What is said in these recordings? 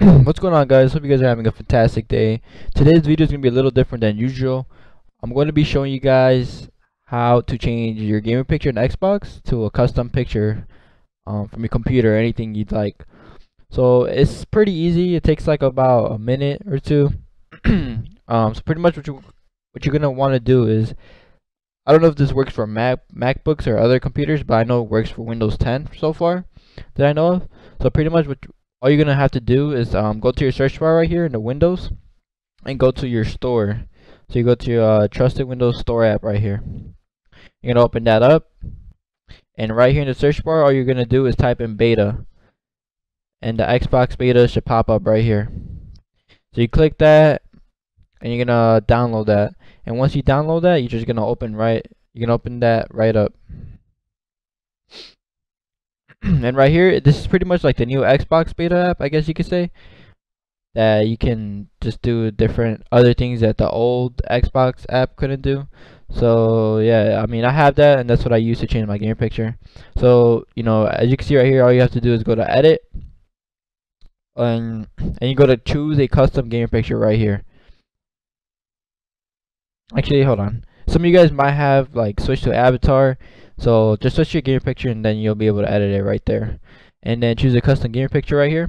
What's going on, guys? Hope you guys are having a fantastic day. Today's video is going to be a little different than usual. I'm going to be showing you guys how to change your gamer picture in Xbox to a custom picture from your computer or anything you'd like. So it's pretty easy. It takes like about a minute or two. So pretty much what you're going to want to do is, I don't know if this works for MacBooks or other computers, but I know it works for Windows 10 so far that I know of. So pretty much all you're gonna have to do is go to your search bar right here in the Windows and go to your store. So you go to your trusted Windows Store app right here. You're gonna open that up, and right here in the search bar all you're gonna do is type in beta, and the Xbox beta should pop up right here. So you click that and you're gonna download that, and once you download that you're just gonna open that right up. And right here, this is pretty much like the new Xbox beta app, I guess you could say, that you can just do different other things that the old Xbox app couldn't do. So yeah, I mean, I have that, and that's what I use to change my gamer picture. So, you know, as you can see right here, all you have to do is go to edit, and you go to choose a custom gamer picture right here. Actually, hold on, some of you guys might have like switched to avatar, so just switch your gamer picture and then you'll be able to edit it right there. And then choose a custom gamer picture right here,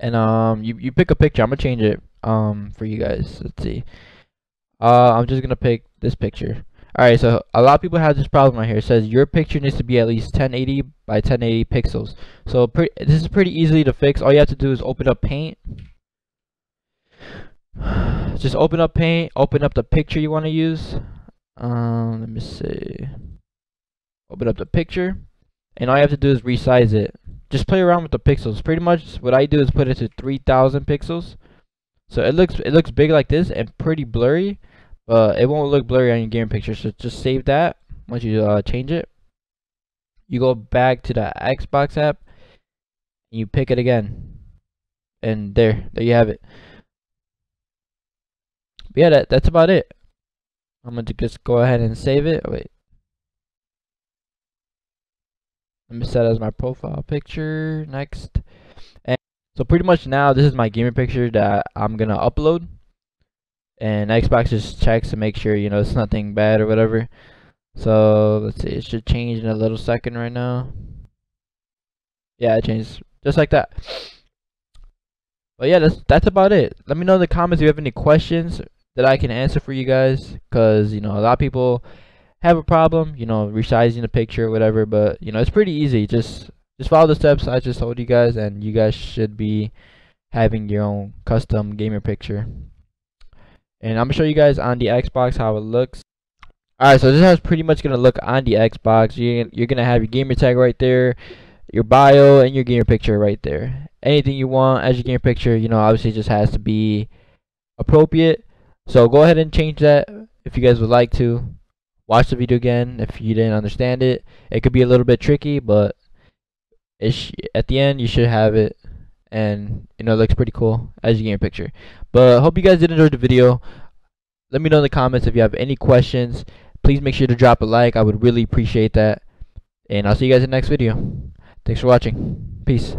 and you pick a picture. I'm gonna change it for you guys. Let's see, I'm just gonna pick this picture. Alright, so a lot of people have this problem right here. It says your picture needs to be at least 1080 by 1080 pixels. So this is pretty easy to fix. All you have to do is open up Paint. Just open up Paint, open up the picture you want to use. Let me see, open up the picture, and all you have to do is resize it. Just play around with the pixels. Pretty much what I do is put it to 3000 pixels, so it looks big like this and pretty blurry, but it won't look blurry on your game picture. So just save that. Once you change it, you go back to the Xbox app and you pick it again, and there you have it. But yeah, that's about it. I'm going to just go ahead and save it. Wait. Let me set it as my profile picture. Next. And so pretty much now this is my gamer picture that I'm going to upload. And Xbox just checks to make sure, you know, it's nothing bad or whatever. So let's see. It should change in a little second right now. Yeah, it changed. Just like that. But yeah, that's about it. Let me know in the comments if you have any questions that I can answer for you guys, because, you know, a lot of people have a problem, you know, resizing the picture or whatever, but, you know, it's pretty easy. Just follow the steps I just told you guys, and you guys should be having your own custom gamer picture. And I'm gonna show you guys on the Xbox how it looks. Alright, so this is how it's pretty much gonna look on the Xbox. You're gonna have your gamer tag right there, your bio, and your gamer picture right there. Anything you want as your gamer picture, you know, obviously just has to be appropriate. So go ahead and change that if you guys would like to. Watch the video again if you didn't understand it. It could be a little bit tricky, but at the end you should have it, and you know, it looks pretty cool as you get your picture. But hope you guys did enjoy the video. Let me know in the comments if you have any questions. Please make sure to drop a like. I would really appreciate that. And I'll see you guys in the next video. Thanks for watching. Peace.